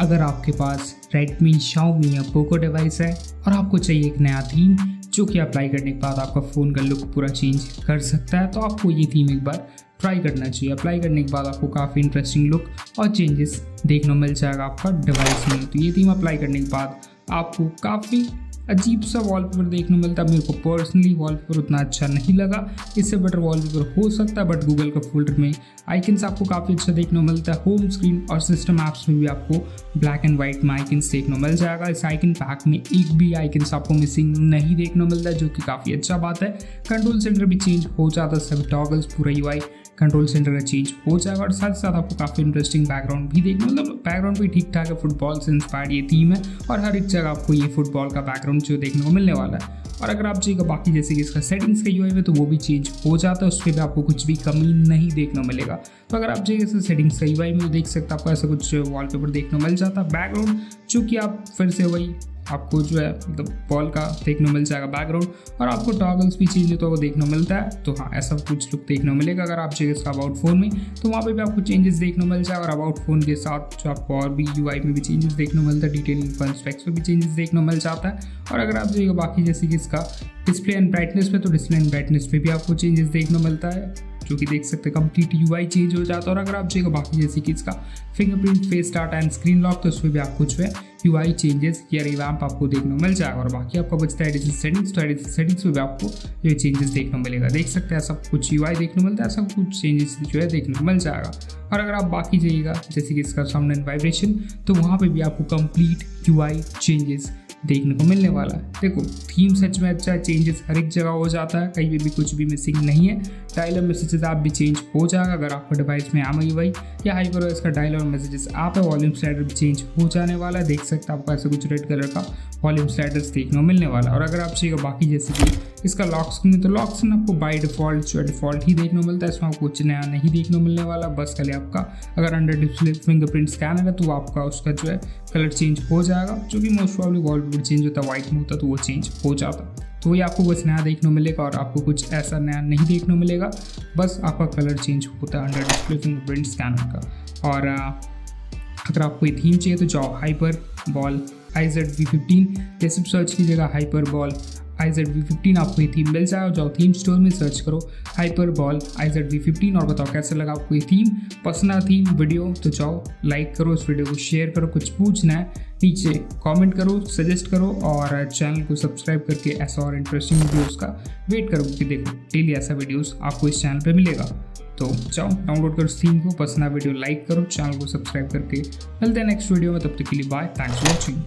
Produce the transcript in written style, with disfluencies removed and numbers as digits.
अगर आपके पास Redmi, Xiaomi या पोको डिवाइस है और आपको चाहिए एक नया थीम जो कि अप्लाई करने के बाद आपका फ़ोन का लुक पूरा चेंज कर सकता है, तो आपको ये थीम एक बार ट्राई करना चाहिए। अप्लाई करने के बाद आपको काफ़ी इंटरेस्टिंग लुक और चेंजेस देखने को मिल जाएगा आपका डिवाइस में। तो ये थीम अप्लाई करने के बाद आपको काफ़ी अजीब सा वॉलपेपर देखने को मिलता है। मेरे को पर्सनली वॉलपेपर उतना अच्छा नहीं लगा, इससे बेटर वॉलपेपर हो सकता है, बट गूगल का फोल्डर में आइकन्स आपको काफ़ी अच्छा देखने को मिलता है। होम स्क्रीन और सिस्टम ऐप्स में भी आपको ब्लैक एंड वाइट में आइकन्स देखने को मिल जाएगा। इस आइकन पैक में एक भी आइकन्स आपको मिसिंग नहीं देखने को मिलता, जो कि काफ़ी अच्छा बात है। कंट्रोल सेंटर भी चेंज हो जाता है, सभी टॉगल्स पूरा यूआई कंट्रोल सेंटर का चेंज हो जाएगा। और साथ साथ आपको काफ़ी इंटरेस्टिंग बैकग्राउंड भी देखने, मतलब बैकग्राउंड भी ठीक ठाक है, फुटबॉल से इंस्पायर्ड ये थीम है और हर एक जगह आपको ये फुटबॉल का बैकग्राउंड जो देखने को मिलने वाला है। और अगर आप जाइएगा बाकी जैसे कि इसका सेटिंग्स का यूआई है तो वो भी चेंज हो जाता है, उस पर भी आपको कुछ भी कमी नहीं देखने को मिलेगा। तो अगर आप जाइएगा इसका सेटिंग्स का यूआई में देख सकते हैं, आपको ऐसा कुछ वॉलपेपर देखने को मिल जाता है। बैकग्राउंड जो कि आप फिर से वही आपको जो है मतलब बॉल का देखने को मिल जाएगा बैकग्राउंड, और आपको टॉगल्स भी चीज़ें तो वो देखने को मिलता है। तो हाँ, ऐसा कुछ लुक देखने को मिलेगा। अगर आप चाहिए इसका अबाउट फ़ोन में तो वहाँ पे भी आपको चेंजेस देखने को मिल जाएगा, और अबाउट फ़ोन के साथ जो आपको और भी यूआई में भी चेंजेस देखने को मिलता है, डिटेलिंग फंस्पेक्स पर भी चेंजेस देखने को मिल जाता है। और अगर आप जाइएगा बाकी जैसे कि इसका डिस्प्ले एंड ब्राइटनेस पे, तो डिस्प्ले एंड ब्राइटनेस पे भी आपको चेंजेस देखने को मिलता है, जो कि देख सकते हैं कंप्लीट यूआई चेंज हो जाता है। और अगर आप जाइएगा बाकी जैसे कि इसका fingerprint, face start and screen lock, तो उसमें भी आपको जो है यूआई चेंजेस या रिवैम्प आपको देखने को मिल जाएगा। और बाकी आपका बचता है एडिशन सेटिंग्स, तो एडिशन सेटिंग्स में भी आपको जो चेंजेस देखने को मिलेगा। देख सकते हैं सब कुछ यूआई देखने को मिलता है, सब कुछ चेंजेस जो है देखने को मिल जाएगा। और अगर आप बाकी जाइएगा जैसे कि इसका साउंड एंड वाइब्रेशन, तो वहाँ पर भी आपको कंप्लीट यूआई चेंजेस देखने को मिलने वाला है। देखो, थीम सच में अच्छा है, चेंजेस हर एक जगह हो जाता है, कहीं भी कुछ भी मिसिंग नहीं है। डायल और मैसेजेस ऐप भी चेंज हो जाएगा। अगर आपका डिवाइस में MIUI या HyperOS का डायल और मैसेजेस ऐप है, वॉल्यूम स्लाइडर भी चेंज हो जाने वाला है। देख सकते हैं आपको ऐसा कुछ रेड कलर का वॉल्यूम स्लाइडर्स देखने को मिलने वाला है। और अगर आप चाहिएगा बाकी जैसे कि इसका लॉक स्क्रीन, तो लॉक स्क्रीन आपको बाई डिफॉल्ट जो डिफॉल्ट ही देखने को मिलता है, इसमें आपको कुछ नया नहीं देखने को मिलने वाला। बस खाली आपका अगर अंडर डिस्प्ले फिंगरप्रिंट स्कैनर है तो आपका उसका जो है कलर चेंज हो जाएगा, जो कि मोस्ट प्रॉब्ली वॉलपेपर चेंज होता है वाइट में होता तो वो चेंज हो जाता। तो वही आपको कुछ नया देखने को मिलेगा, और आपको कुछ ऐसा नया नहीं देखने को मिलेगा, बस आपका कलर चेंज होता है अंडर डिस्प्ले फिंगरप्रिंट स्कैनर का। और अगर आपको ये थीम चाहिए तो जाओ HyperOS IZ V15, जैसे सर्च की जगह HyperOS IZ V15 आपको ये थीम मिल जाएगा। जाओ थीम स्टोर में सर्च करो HyperOS IZ V15 और बताओ कैसा लगा आपको ये थीम। पसंद आ थीम वीडियो तो जाओ लाइक करो, इस वीडियो को शेयर करो, कुछ पूछना है नीचे कमेंट करो, सजेस्ट करो, और चैनल को सब्सक्राइब करके ऐसा और इंटरेस्टिंग वीडियोस का वेट करो कि देखो डेली ऐसा वीडियोस आपको इस चैनल पे मिलेगा। तो जाओ डाउनलोड करो थीम को, पसंद आ वीडियो लाइक करो, चैनल को सब्सक्राइब करके मिलते हैं नेक्स्ट वीडियो में। तब तक के लिए बाय, थैंक्स फॉर वॉचिंग।